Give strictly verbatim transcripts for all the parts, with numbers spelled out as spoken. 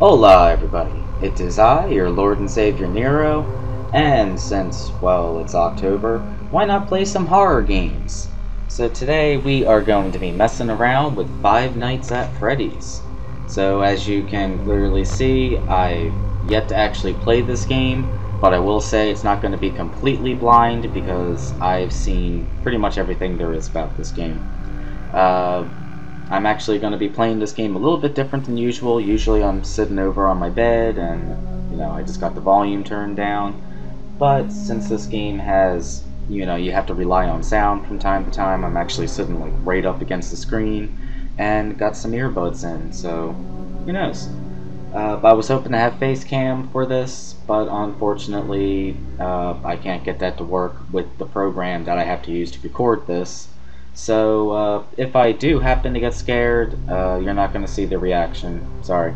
Hola everybody, it is I, your Lord and Savior Nero, and since, well, it's October, why not play some horror games? So today we are going to be messing around with Five Nights at Freddy's. So as you can clearly see, I've yet to actually play this game, but I will say it's not going to be completely blind because I've seen pretty much everything there is about this game. Uh... I'm actually going to be playing this game a little bit different than usual. Usually I'm sitting over on my bed and, you know, I just got the volume turned down. But since this game has, you know, you have to rely on sound from time to time, I'm actually sitting like right up against the screen and got some earbuds in, so who knows. Uh, but I was hoping to have face cam for this, but unfortunately uh, I can't get that to work with the program that I have to use to record this. So, uh, if I do happen to get scared, uh, you're not going to see the reaction. Sorry.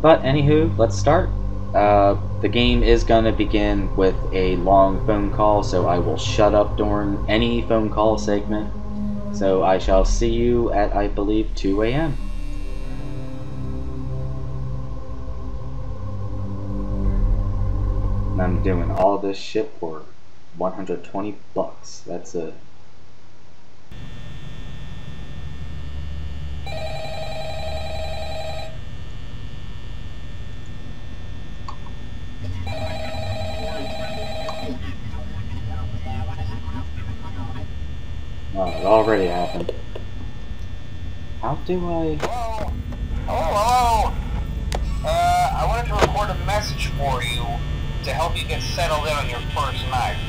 But, anywho, let's start. Uh, the game is going to begin with a long phone call, so I will shut up during any phone call segment. So, I shall see you at, I believe, two A M And I'm doing all this shit for one hundred twenty bucks. That's it. Oh, it already happened. How do I... Hello? Hello, hello! Uh, I wanted to record a message for you to help you get settled in on your first night.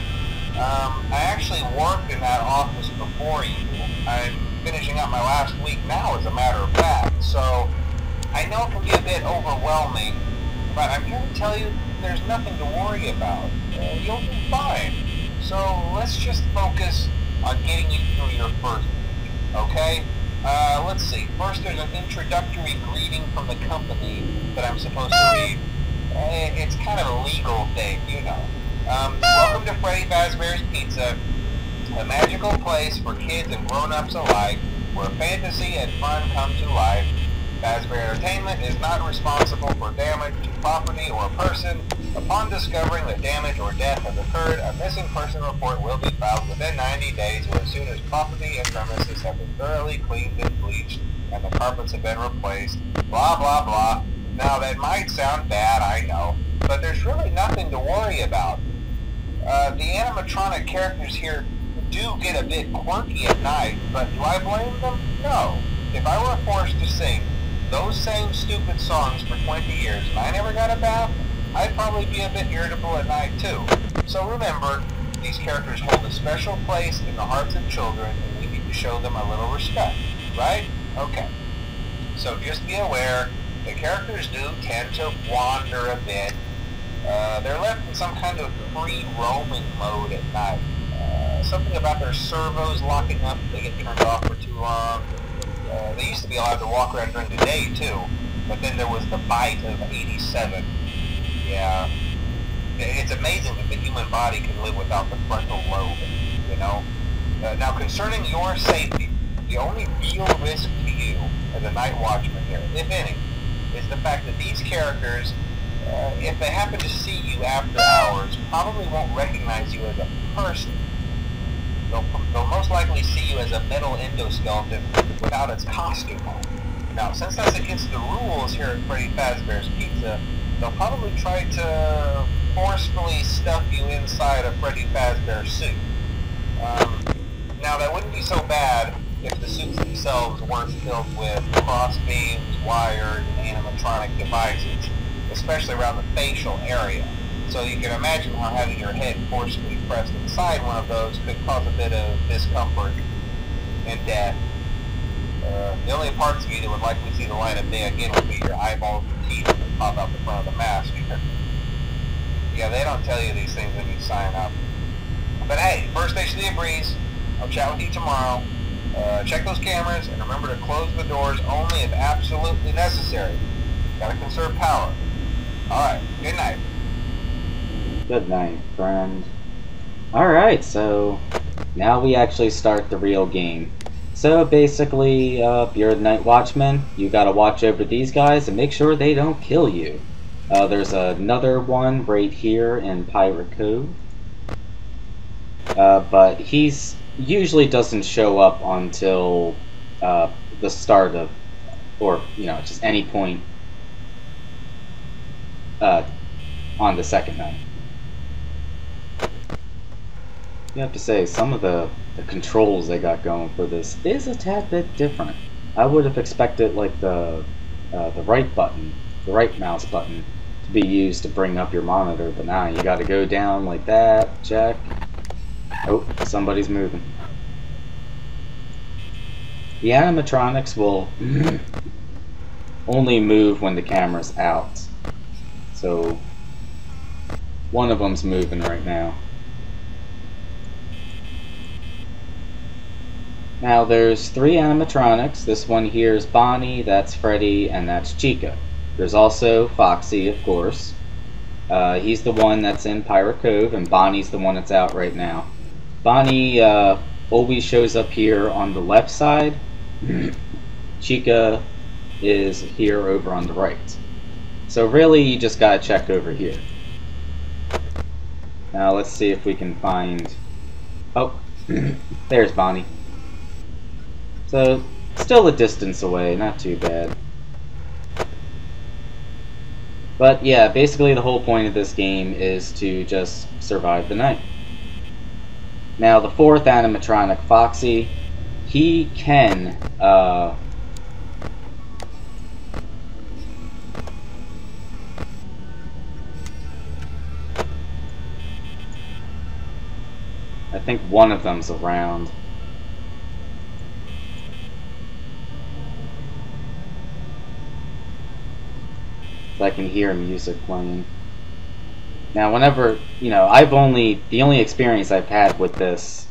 Um, I actually worked in that office before you. I'm finishing up my last week now, as a matter of fact, so I know it can be a bit overwhelming, but I'm here to tell you there's nothing to worry about. Uh, you'll be fine. So let's just focus on getting you through your first week, okay? Uh, let's see. First, there's an introductory greeting from the company that I'm supposed to read. It's kind of a legal thing, you know. Um, welcome to Freddy Fazbear's Pizza, a magical place for kids and grown-ups alike, where fantasy and fun come to life. Fazbear Entertainment is not responsible for damage to property or person. Upon discovering that damage or death has occurred, a missing person report will be filed within ninety days or as soon as property and premises have been thoroughly cleaned and bleached and the carpets have been replaced. Blah, blah, blah. Now, that might sound bad, I know, but there's really nothing to worry about. Uh, the animatronic characters here do get a bit quirky at night, but do I blame them? No. If I were forced to sing those same stupid songs for twenty years, and I never got a bath, I'd probably be a bit irritable at night too. So remember, these characters hold a special place in the hearts of children, and we need to show them a little respect, right? Okay. So just be aware, the characters do tend to wander a bit. Uh, they're left in some kind of free roaming mode at night. Uh, something about their servos locking up if they get turned off for too long. Uh, they used to be allowed to walk around during the day, too, but then there was the bite of eighty-seven. Yeah. It's amazing that the human body can live without the frontal lobe, you know? Uh, now, concerning your safety, the only real risk to you as a night watchman here, if any, is the fact that these characters, uh, if they happen to see you after hours, probably won't recognize you as a person. They'll, they'll most likely see you as a metal endoskeleton without its costume on. Now, since that's against the rules here at Freddy Fazbear's Pizza, they'll probably try to forcefully stuff you inside a Freddy Fazbear suit. Um, now, that wouldn't be so bad if the suits themselves weren't filled with cross beams, wires, and animatronic devices, especially around the facial area. So you can imagine how having your head forcibly pressed inside one of those could cause a bit of discomfort and death. Uh, the only parts of you that would likely see the light of day again would be your eyeballs and teeth that pop out the front of the mask. Yeah, they don't tell you these things when you sign up. But hey, first station of the breeze. I'll chat with you tomorrow. Uh, check those cameras and remember to close the doors only if absolutely necessary. Gotta conserve power. Alright, good night. Good night, friend. Alright, so now we actually start the real game. So basically, uh, if you're the night watchman, you gotta watch over these guys and make sure they don't kill you. Uh, there's another one right here in Pirate Cove. Uh, but he's usually doesn't show up until uh, the start of, or, you know, just any point uh, on the second night. You have to say, some of the, the controls they got going for this is a tad bit different. I would have expected, like, the, uh, the right button, the right mouse button, to be used to bring up your monitor, but now you gotta go down like that, check. Oh, somebody's moving. The animatronics will only move when the camera's out. So, one of them's moving right now. Now there's three animatronics. This one here is Bonnie, that's Freddy, and that's Chica. There's also Foxy, of course. Uh, he's the one that's in Pirate Cove, and Bonnie's the one that's out right now. Bonnie uh, always shows up here on the left side. Chica is here over on the right. So really, you just gotta check over here. Now let's see if we can find... Oh, there's Bonnie. So, still a distance away, not too bad. But yeah, basically the whole point of this game is to just survive the night. Now the fourth animatronic, Foxy, he can, uh, I think one of them's around. So I can hear music playing. Now whenever, you know, I've only, the only experience I've had with this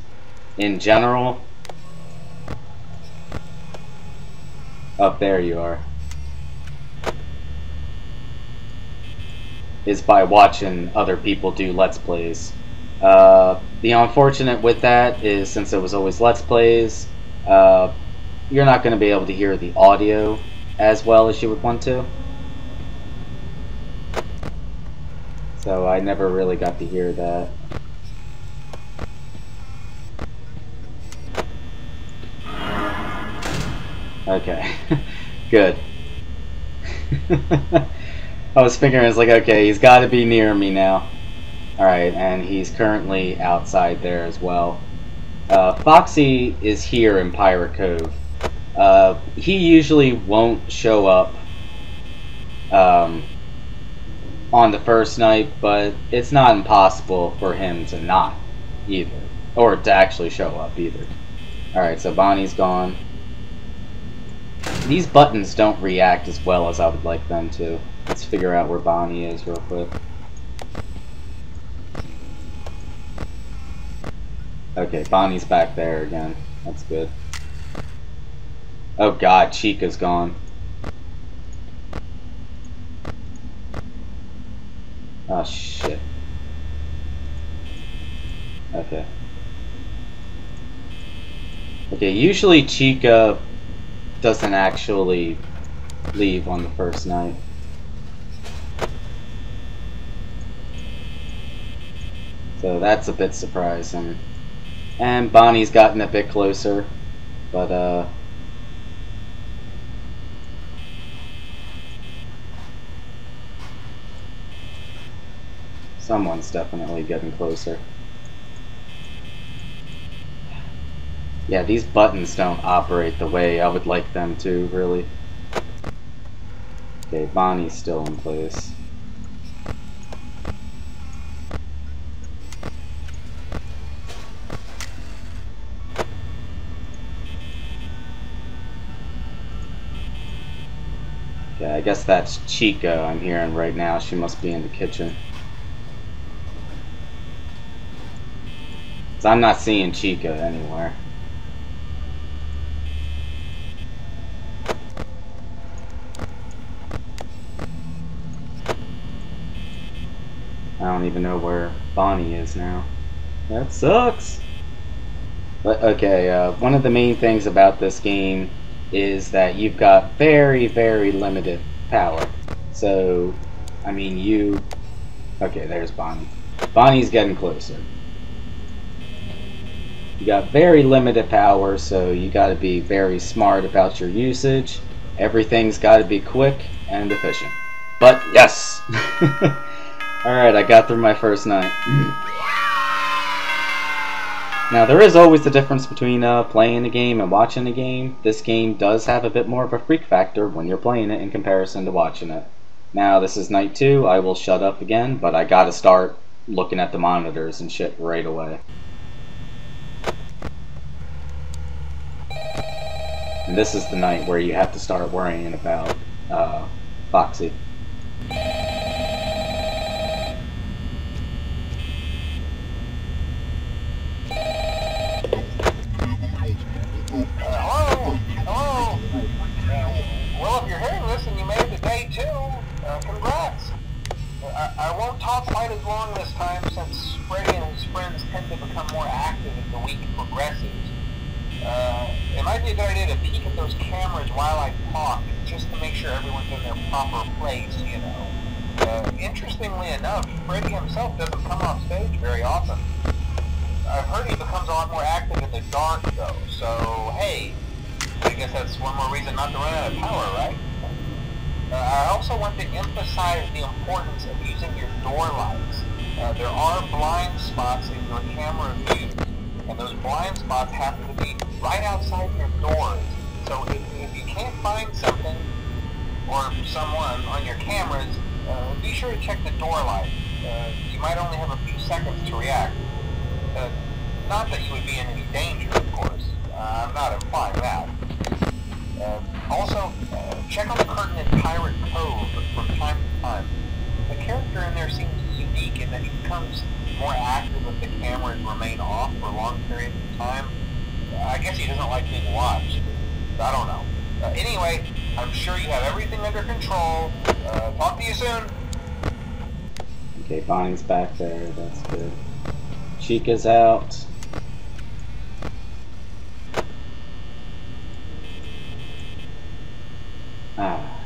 in general, up there you are, is by watching other people do Let's Plays. Uh, the unfortunate with that is since it was always Let's Plays, uh, you're not going to be able to hear the audio as well as you would want to. So I never really got to hear that. Okay, good. I was figuring, it's like, okay, he's got to be near me now. Alright, and he's currently outside there as well. Uh, Foxy is here in Pirate Cove. Uh, he usually won't show up Um, on the first night, but it's not impossible for him to not either, or to actually show up either. Alright, so Bonnie's gone. These buttons don't react as well as I would like them to. Let's figure out where Bonnie is real quick. Okay, Bonnie's back there again. That's good. Oh god, Chica's gone. Oh shit. Okay. Okay, usually Chica doesn't actually leave on the first night. So that's a bit surprising. And Bonnie's gotten a bit closer, but uh someone's definitely getting closer. Yeah, these buttons don't operate the way I would like them to, really. Okay, Bonnie's still in place. Yeah, I guess that's Chica I'm hearing right now. She must be in the kitchen. 'Cause I'm not seeing Chica anywhere. I don't even know where Bonnie is now. That sucks! But, okay, uh, one of the main things about this game is that you've got very, very limited power. So, I mean, you... Okay, there's Bonnie. Bonnie's getting closer. You got very limited power, so you gotta be very smart about your usage. Everything's gotta be quick and efficient. But, yes! Alright, I got through my first night. Now, there is always the difference between uh, playing a game and watching a game. This game does have a bit more of a freak factor when you're playing it in comparison to watching it. Now, this is night two. I will shut up again, but I gotta start looking at the monitors and shit right away. And this is the night where you have to start worrying about uh, Foxy. Bonnie's back there, that's good. Chica's out. Ah.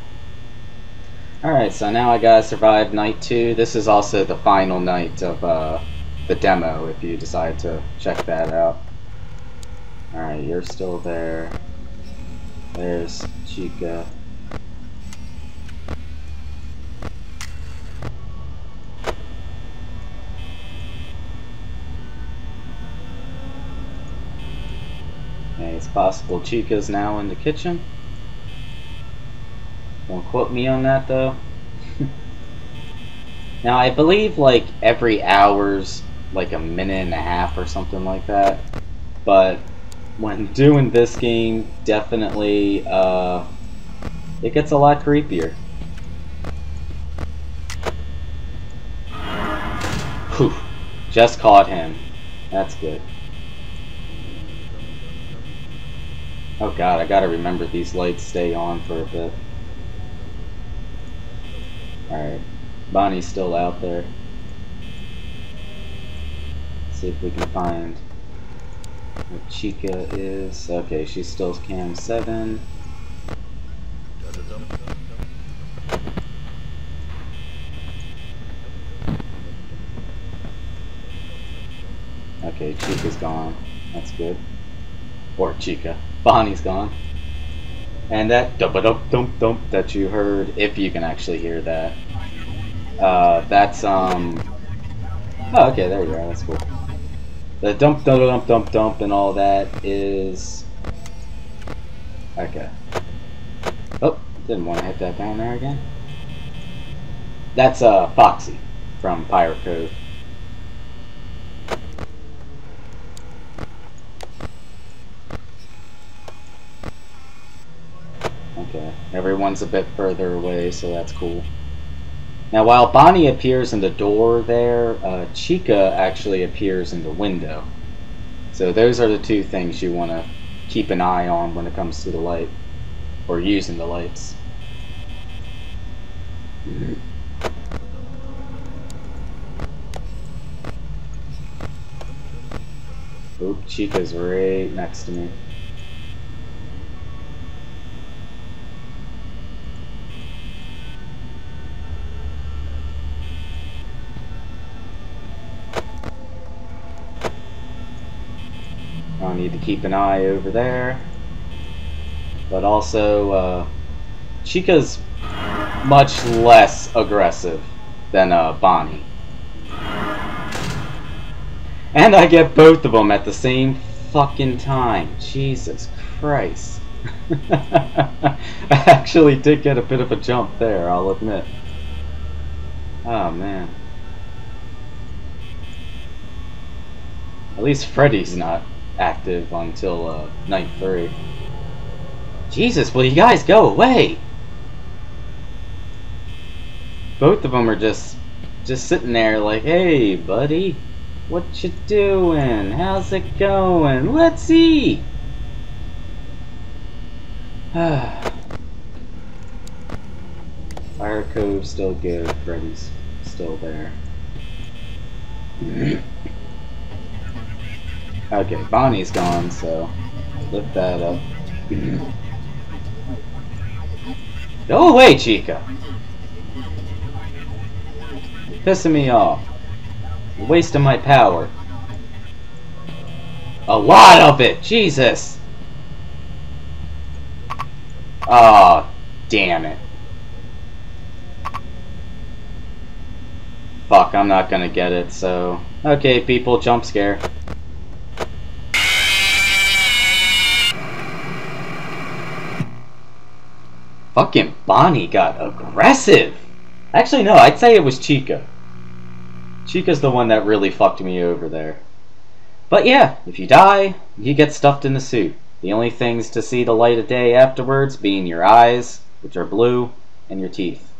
Alright, so now I gotta survive night two. This is also the final night of uh, the demo, if you decide to check that out. Alright, you're still there. There's Chica. It's possible Chica's now in the kitchen. Don't quote me on that though. Now I believe like every hour's like a minute and a half or something like that. But when doing this game, definitely uh, it gets a lot creepier. Whew. Just caught him. That's good. Oh god, I gotta remember these lights stay on for a bit. Alright, Bonnie's still out there. Let's see if we can find where Chica is. Okay, she's still cam seven. Okay, Chica's gone. That's good. Or Chica. Bonnie's gone. And that dump-a-dump-dump-dump that you heard, if you can actually hear that, uh, that's, um... Oh, okay, there you are, that's cool. The dump-dump-dump-dump-dump and all that is... Okay. Oh, didn't want to hit that down there again. That's, uh, Foxy from Pirate Cove. Everyone's a bit further away, so that's cool. Now, while Bonnie appears in the door there, uh, Chica actually appears in the window. So those are the two things you want to keep an eye on when it comes to the light, or using the lights. Oop, Chica's right next to me. I need to keep an eye over there, but also uh, Chica's much less aggressive than uh, Bonnie, and I get both of them at the same fucking time. Jesus Christ. I actually did get a bit of a jump there, I'll admit. Oh man, at least Freddy's not active until uh, night three. Jesus, will you guys go away? Both of them are just just sitting there like, hey buddy, what you doing? How's it going? Let's eat. Pirate Cove still good. Freddy's still there. Okay, Bonnie's gone, so lift that up. Go away, Chica! Pissing me off. You're wasting my power. A lot of it! Jesus! Aw, oh, damn it. Fuck, I'm not gonna get it, so... Okay, people, jump scare. Fucking Bonnie got aggressive! Actually no, I'd say it was Chica. Chica's the one that really fucked me over there. But yeah, if you die, you get stuffed in the suit. The only things to see the light of day afterwards being your eyes, which are blue, and your teeth.